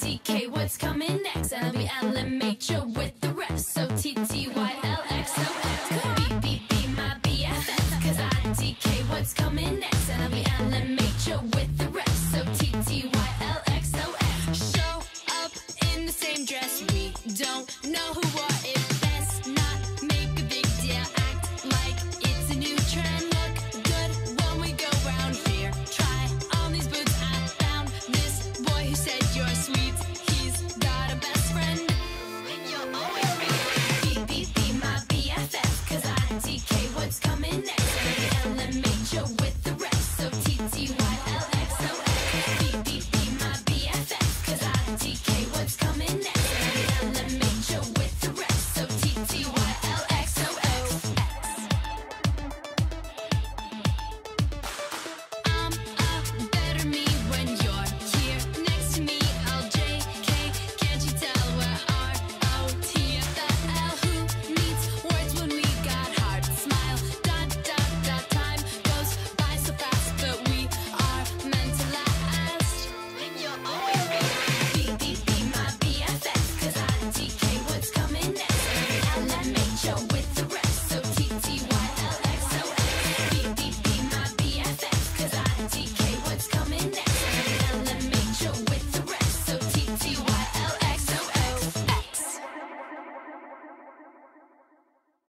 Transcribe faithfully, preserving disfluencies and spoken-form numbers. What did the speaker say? D K, what's coming next? And I'll be L M H O with the rest. So T T Y L.